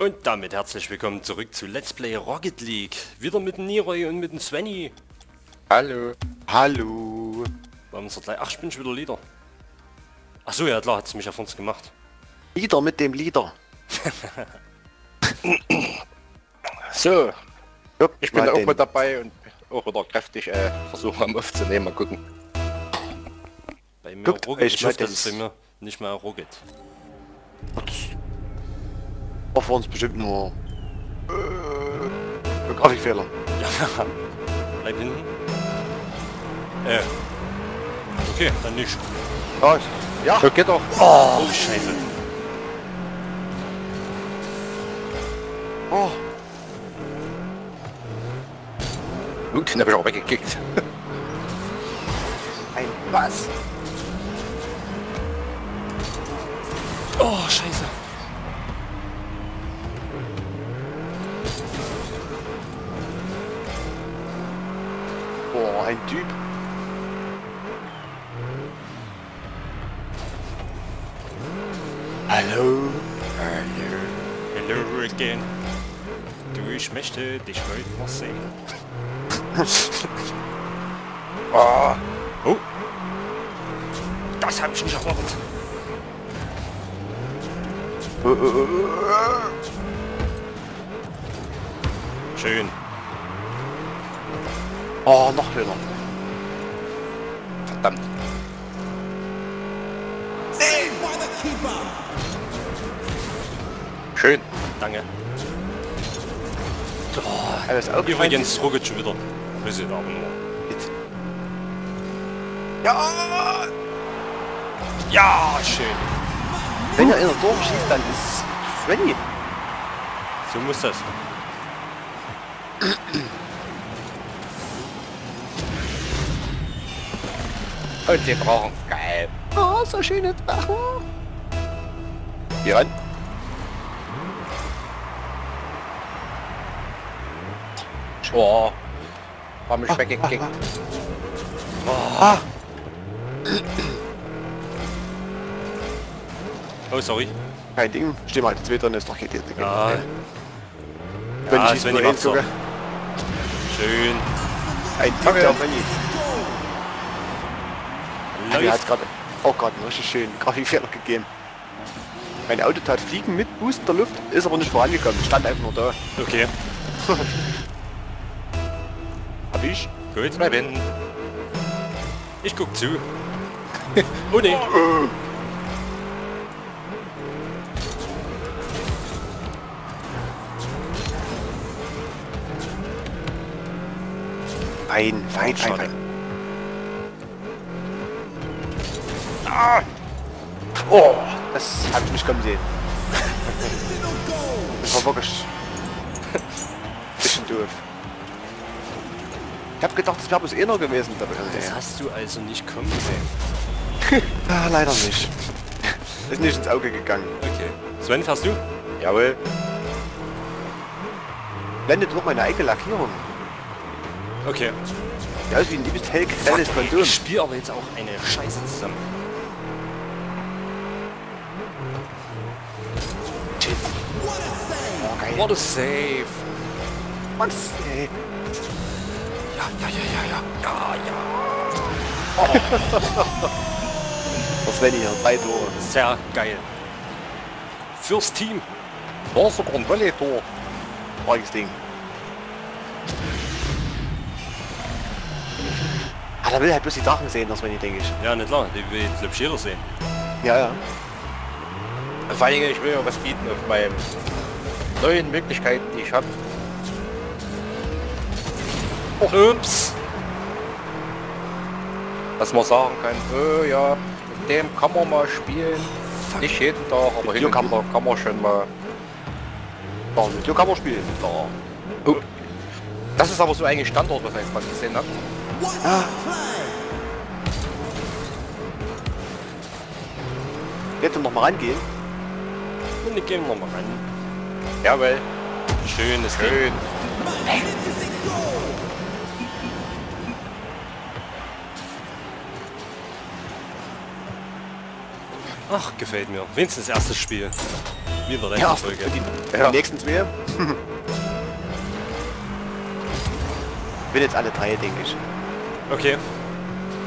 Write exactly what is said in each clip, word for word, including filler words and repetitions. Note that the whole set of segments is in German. Und damit herzlich willkommen zurück zu Let's Play Rocket League. Wieder mit Niroi und mit dem Svenny. Hallo. Hallo. Warum ist er gleich? Ach, ich bin schon wieder Leader. Ach so, ja klar, hat es mich auf uns gemacht. Leader mit dem Leader. So. Jupp, ich bin auch den. mit dabei und auch wieder kräftig äh, versuche am aufzunehmen. Mal gucken. Bei mir Guckt, Rocket, ich, ich hoffe, das ist bei mir nicht mehr Rocket. War für uns bestimmt nur äh, Grafikfehler. Ja, bleib hinten. Äh. Okay, dann nicht. Ja, ja. So, geht doch. Oh, oh Scheiße. Oh. Gut, den hab ich auch weggekickt. Ein was? Oh, Scheiße. Boah, ein Typ. Hallo. Hallo. Hello again. Du, ich möchte dich heute noch sehen. Oh. Oh. Das habe ich nicht erwartet. Schön. Oh, noch höher. Verdammt. Schön. Danke. Oh, alles auf. Übrigens ruckelt schon wieder. Wir sind aber nur. Bitte. Ja! Ja, schön. Wenn er in der Dorf schießt, dann ist es Svenny. So muss das. Und wir brauchen geil. Oh, so schöne Drachen. Hier ran. Oh, war mich ah, weggekickt. Ah, ah. Oh. Oh, sorry. Kein Ding. Steh mal, jetzt wieder, ist doch geht jetzt. Ja. Wenn ja, ich wenn ich sogar. Schön. Ein Tipp okay. auf Handy. Mir hat gerade auch gerade einen richtig schönen Grafikfehler gegeben. Mein Auto tat fliegen mit Boost in der Luft, ist aber nicht vorangekommen, stand einfach nur da. Okay. Hab ich? Gut, bleib hinten. Ich guck zu. Oh ne. Fein, fein, fein, fein. Oh, das habe ich nicht kommen sehen. Das war wirklich ein bisschen doof. Ich habe gedacht, das wäre bloß einer gewesen. Dabei. Das hast du also nicht kommen sehen. Ah, leider nicht. Ist nicht ins Auge gegangen. Okay. Sven, fährst du? Jawohl. Blendet noch meine eigene Lackierung. Okay. Ja, ist wie ein liebes hell grelles Kondom. Ich spiele aber jetzt auch eine Scheiße zusammen. What a save! What a save! Ja, ja, ja, ja, ja, ja, ja! Oh. Das wäre hier, drei Tore. Sehr geil. Fürs Team! War sogar ein Volley-Tor. Reiches Ding. Ah, da will halt bloß die Drachen sehen, das wenn ich denke ich. Ja, nicht klar, die will jetzt Lipschierer sehen. Ja, ja. Vor allen Dingen, ich will ja was bieten auf meinem neuen Möglichkeiten, die ich habe. Oh. Ups! Dass man sagen kann, oh ja, mit dem kann man mal spielen. Fuck. Nicht jeden Tag, aber hin und wieder kann man schon mal... Ja, mit dir kann man spielen. Da. Oh. Das ist aber so eigentlich Standort, was ich jetzt mal gesehen habe. Ah. Bitte noch mal rangehen. Und wir gehen noch mal ran. Jawohl. Schönes Schön. Ding. Hey. Ach, gefällt mir. Wenigstens erstes Spiel. Wie in der nächsten ja, Folge. Die, ja. die nächsten zwei. Ich bin jetzt alle drei, denke ich. Okay.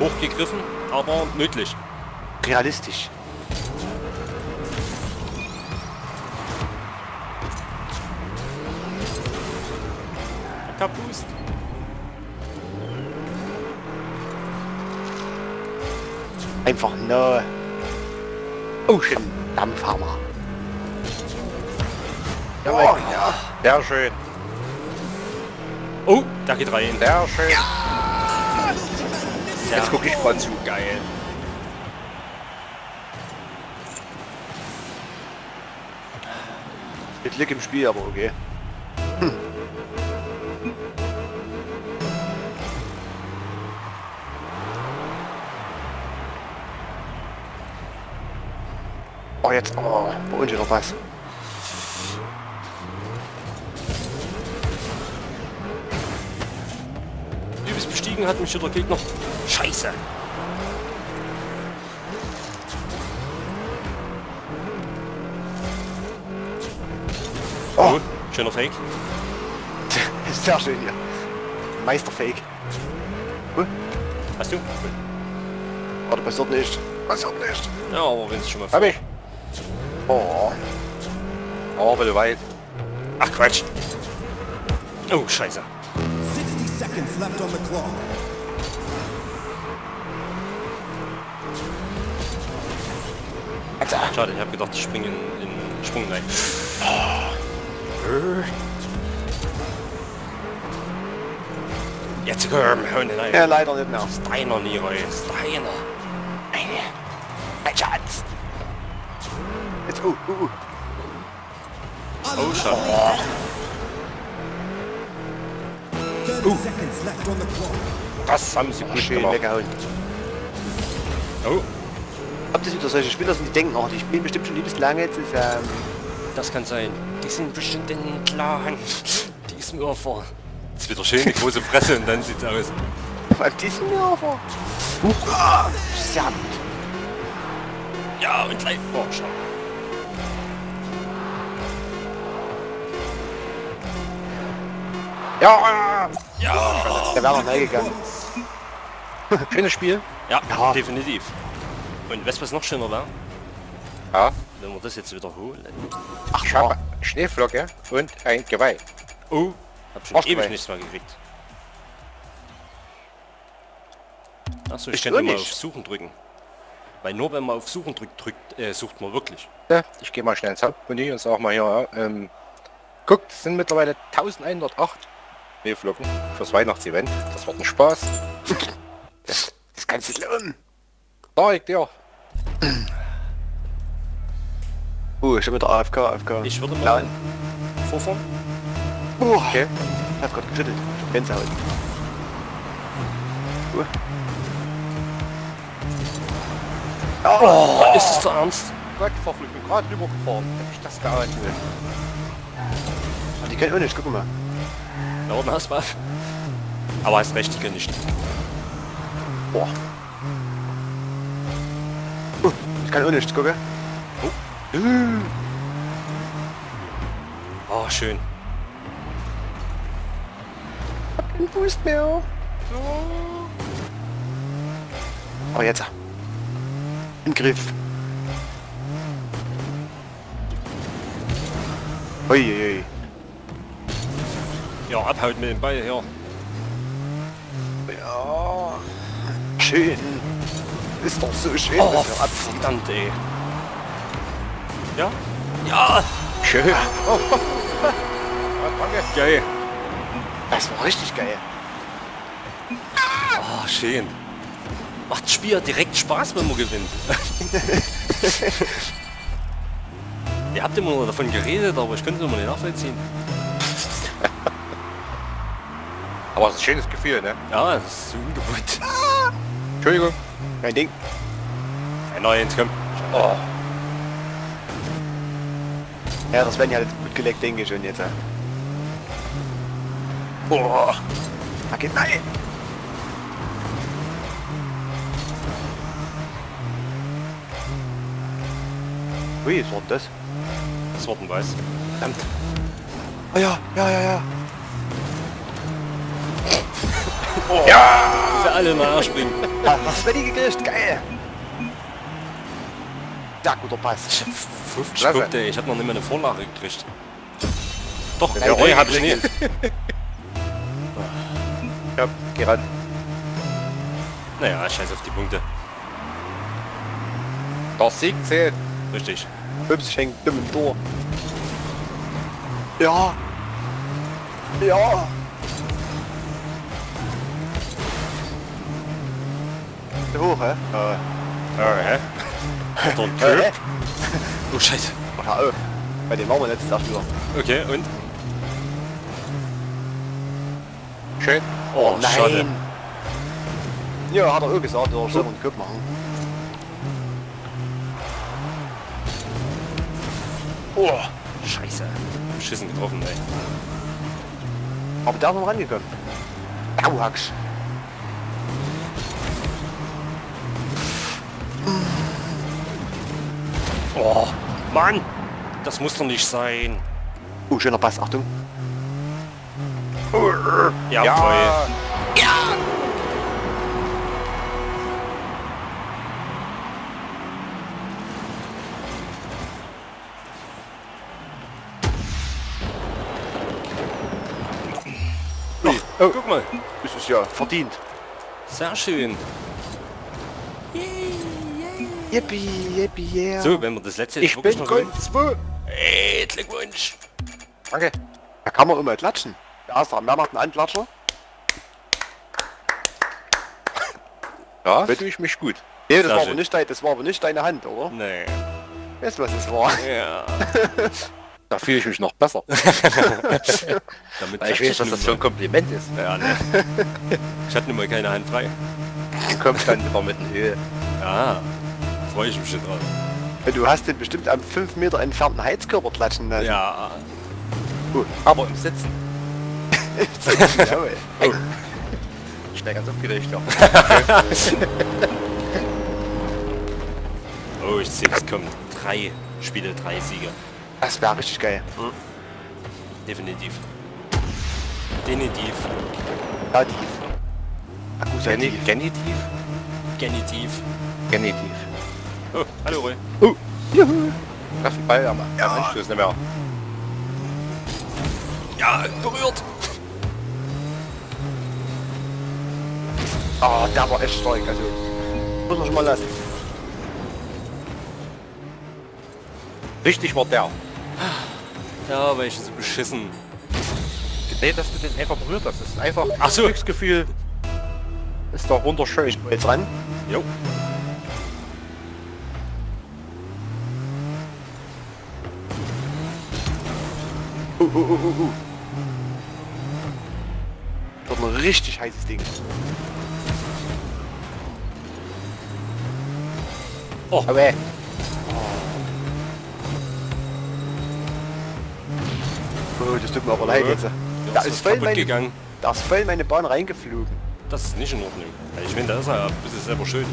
Hochgegriffen, aber möglich. Realistisch. Kapust. Einfach nur Ocean Dampfhammer. Oh, ja, ja. Sehr schön. Oh, da geht rein. Sehr schön. Ja. Sehr Jetzt gucke ich mal zu. Geil. Mit Glück im Spiel, aber okay. Hm. Oh, jetzt, oh, bei uns noch was. Übelst bestiegen hat mich der Gegner. Scheiße. Oh, oh schöner Fake. Ist sehr schön hier. Meisterfake. Cool. Hast du? Warte, passiert nicht. Passiert nicht. Ja, aber wenn es schon mal Hab ich. Oh. Oh, bitte weit. Ach Quatsch. Oh, scheiße. sixty seconds left on the clock. Alter. Schade, ich habe gedacht, ich springe in, in Sprung rein. Oh. Jetzt komm, hör nicht rein. Ja, leider nicht mehr. Steiner, Niroi. Steiner. Ein Schatz. Jetzt, uh, uh, uh. Oh, schade. Oh. Uh. Das haben sie gut gemacht. Weggehauen. Oh. Habt ihr wieder solche Spieler, die denken, oh, die spielen bestimmt schon liebes lange jetzt. Ist, ähm das kann sein. Die sind bestimmt in Klaren. Die ist mir vor. Jetzt wieder schön die große Fresse und dann sieht's aus. Die sind mir vor. Sehr gut. Ja, und gleich vorschau. Ja! Ja! Der war noch neu gegangen. Schönes Spiel. Ja, ja, definitiv. Und weißt du, was noch schöner war? Ja. Wenn wir das jetzt wiederholen. Ach, ich habe Schneeflocke und ein Geweih. Oh, hab schon ewig nichts mehr gekriegt. Achso, ich, ich kann immer auf Suchen drücken. Weil nur wenn man auf Suchen drückt, drückt äh, sucht man wirklich. Ja, ich gehe mal schnell ins Hauptmenü und sag mal hier, ja, ähm, guckt, es sind mittlerweile elfhundertacht Schneeflocken fürs Weihnachtsevent. Das wird ein Spaß. Das, das kannst du glauben. Da, ich dir. Oh, ich bin mit der A F K, A F K. Ich würde mal vorfahren. Oh, okay. Ich hab grad geschüttelt. Ich hab Gänsehaut. Uh. Oh, oh, ist es der Ernst? Gott, verflucht, ich bin gerade rübergefahren. Hab ich das gearbeitet? Die können auch nicht, guck mal. Da oben hast du was. Aber hast recht, die können nicht. Boah. Uh, ich kann auch nicht, guck mal. Oh. Uh. Oh, schön. Ich hab keinen Boost mehr. Oh, oh jetzt. Im Griff. Uiuiui. Ja, abhaut mit dem Ball her. Ja. Schön. Ist doch so schön, oh, dass wir abziehen. Verdammt, ey. Ja? Ja. Schön. Oh. Geil. Das war richtig geil. Oh, schön. Macht das Spiel direkt Spaß, wenn man gewinnt. Ihr habt immer nur davon geredet, aber ich könnte es immer nicht nachvollziehen. Aber es ist ein schönes Gefühl, ne? Ja, das ist so ungewohnt. Ah! Entschuldigung. Kein Ding. Ein neues, komm. Oh. Ja, das Svenny hat jetzt gut geleckt, denke ich schon jetzt. Boah. Da geht rein. Ui, was war das? Swatten weiß. Verdammt. Oh ja, ja, ja, ja. Oh. Ja! Dass wir alle in den Arsch springen. Was Svenny gekriegt? Geil! Ja, guter Pass. fünfzig Punkte, ich hab noch nicht mehr eine Vorlage gekriegt. Doch, der Roy hab ich nicht. Ja, geh ran. Naja, scheiß auf die Punkte. Der Sieg zählt. Richtig. fünfzig hängt dumm im Tor. Ja. Ja. Ist der hoch, hä? Ja. Ja, hä? Hat er einen Oh, scheiße. Mach mal auf. Bei dem waren wir letztes Jahr wieder. Okay, und? Schön. Oh, oh nein. Schade. Ja, hat er auch gesagt, er soll selber einen Köp machen. Oh, scheiße. Schissen getroffen, ey. Aber da ist noch rangekommen. Au, Hacksch. Oh, Mann! Das muss doch nicht sein. Oh, schöner Pass, Achtung. Ja, ja. Voll. Ja. Ach, oh, guck mal. Das ist ja verdient. Sehr schön. Yippie, yippie, yeah. So, wenn wir das letzte jetzt ich bin noch zwei. Ey, Glückwunsch. Danke. Da kann man immer klatschen. Der erste am Märmacht einen Anklatscher. Ja, bitte ich mich gut. Nee, das war, aber nicht dein, das war aber nicht deine Hand, oder? Nee. Weißt du, was es war? Ja. Da fühle ich mich noch besser. Damit weil ich weiß, dass das für ein Kompliment ist. Ja, ne. Ich hatte nun mal keine Hand frei. Du kommst dann immer mit in Höhe. Ja. Freue ich mich schon drauf. Du hast den bestimmt am fünf Meter entfernten Heizkörper klatschen lassen. Ja. Oh, aber im Sitzen. Im Sitzen, jawohl. Oh. Ich bin ganz aufgeregt, ja. Oh, ich sehe, es kommen drei Spiele, drei Siege. Das wäre richtig geil. Hm. Definitiv. Definitiv. Genitiv. Genitiv. Genitiv. Genitiv. Genitiv. Oh, hallo Roy. Oh, juhu. Treff den Ball, aber ja, ja. Anstoß nicht mehr. Ja, berührt. Ah, oh, der war echt stark, also. Muss man schon mal lassen. Richtig war der. Ja, weil ich so beschissen. Nee, dass du den einfach berührt hast. Das ist einfach ach so. Das Glücksgefühl. Ist doch wunderschön. Ich bin jetzt ran. Jo. Uh, uh, uh, uh, uh. Das ist ein richtig heißes Ding. Oh, aber. Okay. Oh, das tut mir aber leid jetzt. Ja, da ist voll meine, gegangen. Da ist voll meine Bahn reingeflogen. Das ist nicht in Ordnung. Ich finde, das ist ja ein bisschen selber schön.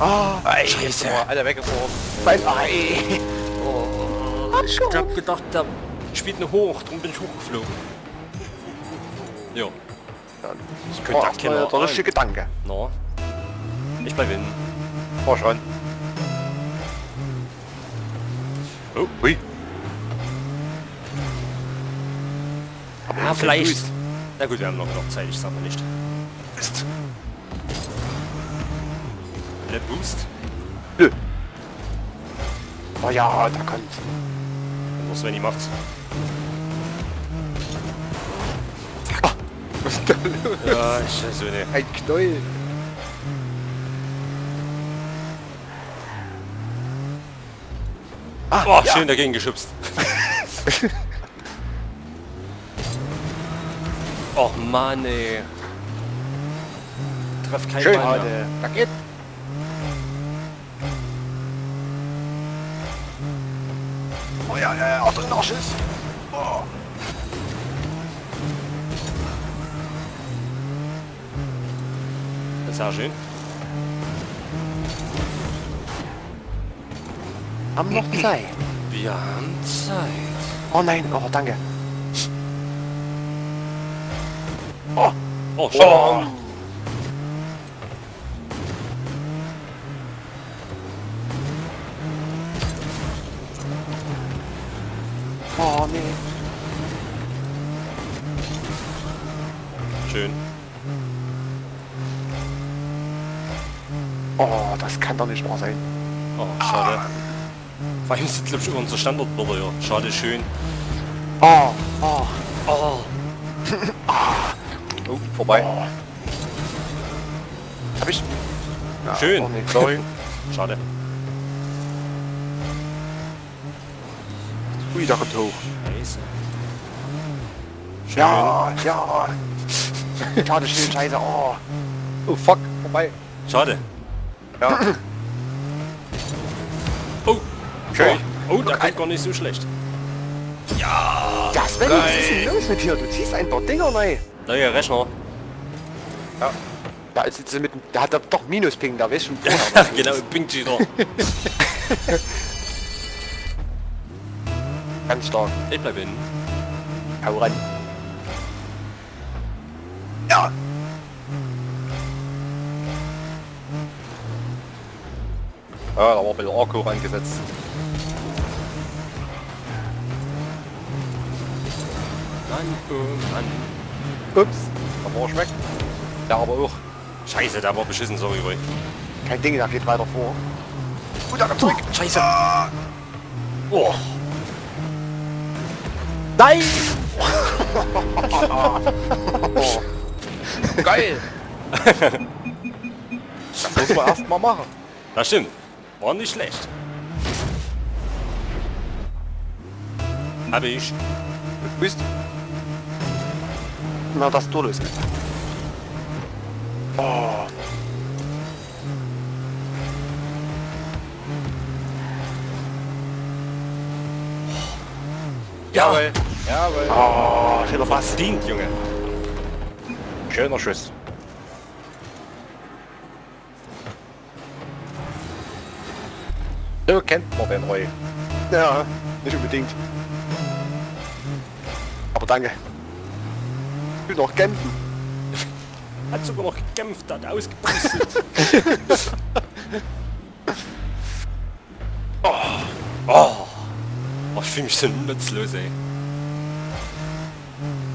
Ah, oh, scheiße. Alter, weggefahren. Bye bye. Oh. Ich hab gedacht, da spielt eine hoch, drum bin ich hochgeflogen. Ja. Das könnte oh, ja der richtige Gedanke. No. Ich bleib hinten. Fahr schon. Oh, hui. Ah, ja, vielleicht. Lust. Na gut, wir haben noch genug Zeit, ich sag mal nicht. Mist. Der Boost? Nö. Oh ja, da kommt. Nur Svenny macht's. Was ist da los? Ja, scheiße, ne. Ein Knäuel. Ah, oh, ja. Schön dagegen geschubst. Och Mann, ey. Treff keinen schön, Mann. Schön, da geht. Oh ja, ja, ja, Achtung, Nachschuss. Oh. Das ist ja schön. Haben noch Zeit. Wir haben Zeit. Oh nein, oh danke. Oh, oh, schau. Oh. Oh nee. Schön. Oh, das kann doch nicht wahr sein. Oh, schade. Ah. Vor allem sind, glaube ich, immer unser Standardbürger, ja. Schade, schön. Oh, oh, oh. Oh, vorbei. Oh. Hab ich? Ja, schön. Oh, nee, sorry. Schade. Ui, da kommt hoch. Scheiße. Schön. Ja, ja. Schade, schön, scheiße. Oh. Oh, fuck. Vorbei. Schade. Ja. Oh. Okay. Oh, oh, da kommt gar nicht so schlecht. Ja. Ja, Svenny, was ist denn los mit dir? Du ziehst ein paar Dinger rein. Neuer Rechner. Ja. Da ist jetzt mit, da hat er doch Minusping, da weißt du schon. Ja, genau, pingt sie doch. Ganz stark. Ich bleib hin. Hau ran. Ja. Ja, da war ein bisschen Arco reingesetzt. Mann, oh Mann. Ups, da war er schmeckt. Da aber auch. Scheiße, da war beschissen, sorry, boy. Kein Ding, da geht weiter vor. Gut, da kommt zurück. Scheiße. Ah. Oh. Nein! Oh. Geil! Das muss man erstmal machen. Das stimmt. War nicht schlecht. Habe ich. Du bist. Na, das Tor ist. Oh. Jawohl. Jawohl. Oh, ich hätte fast dient, Junge. Schöner Schuss. So kennt man den Roy. Ja, nicht unbedingt. Aber danke. Ich will noch kämpfen. Hat sogar noch gekämpft, hat ausgepustet. Oh, oh. Oh, ich fühle mich so nutzlos, ey.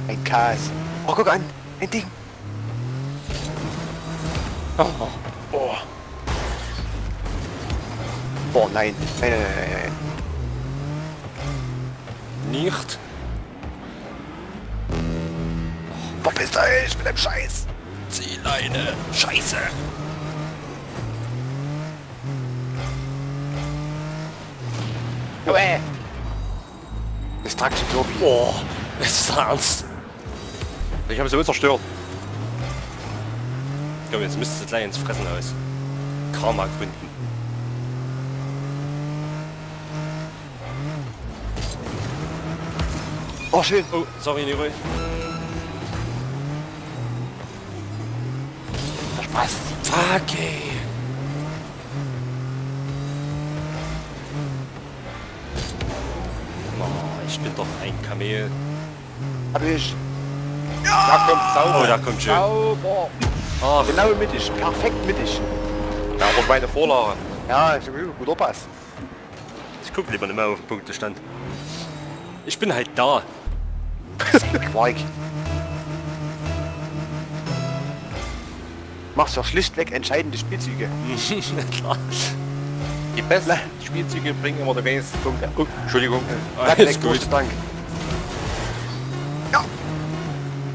Ein Chaos. Oh, guck an, ein Ding. Oh, oh. Oh nein, nein, nein, nein, nein. Nicht. Wo bist du eigentlich mit dem Scheiß? Zieh Leine, Scheiße. Uäh. Distraction Tobi. Oh, ist das ernst? Ich habe sie wohl zerstört. Ich glaube, jetzt müsstest du gleich ins Fressen aus. Karma gründen. Oh, schön. Oh, sorry, Niroi. Das passt. Fuck, ey. Oh, ich bin doch ein Kamel. Hab ich. Ja! Da kommt sauber. Oh, da kommt schön. Sauber. Ach, genau mittig. Perfekt mittig. Ja, aber meine Vorlage. Ja, ich bin guter Pass. Ich guck lieber nicht mehr auf den Punktestand. Ich bin halt da. Quark. Machst doch schlichtweg entscheidende Spielzüge. Klar. Die besten Spielzüge bringen immer die wenigsten Punkte. Oh, Entschuldigung. Alles oh, gut. Dank. Ja.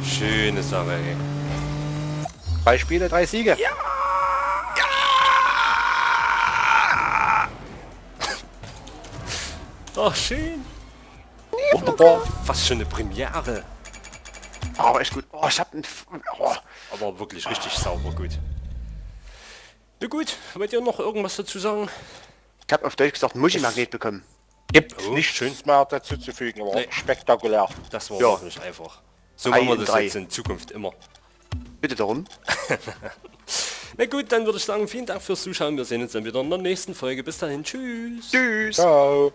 Schöne Sache, ey. Drei Spiele, drei Siege. Ja. Ja. Ach, schön. Wunderbar. Fast schon eine Premiere. Aber echt gut. Oh, ich hab einen... Oh. Aber wirklich richtig sauber gut. Na gut, wollt ihr noch irgendwas dazu sagen? Ich hab auf Deutsch gesagt, Muschi-Magnet bekommen. Gibt oh. nichts Schönes mehr dazu zu fügen, aber nee. Spektakulär. Das war ja. wirklich einfach. So machen wir das drei. Jetzt in Zukunft immer. Bitte darum. Na gut, dann würde ich sagen, vielen Dank fürs Zuschauen. Wir sehen uns dann wieder in der nächsten Folge. Bis dahin, tschüss. Tschüss. Ciao.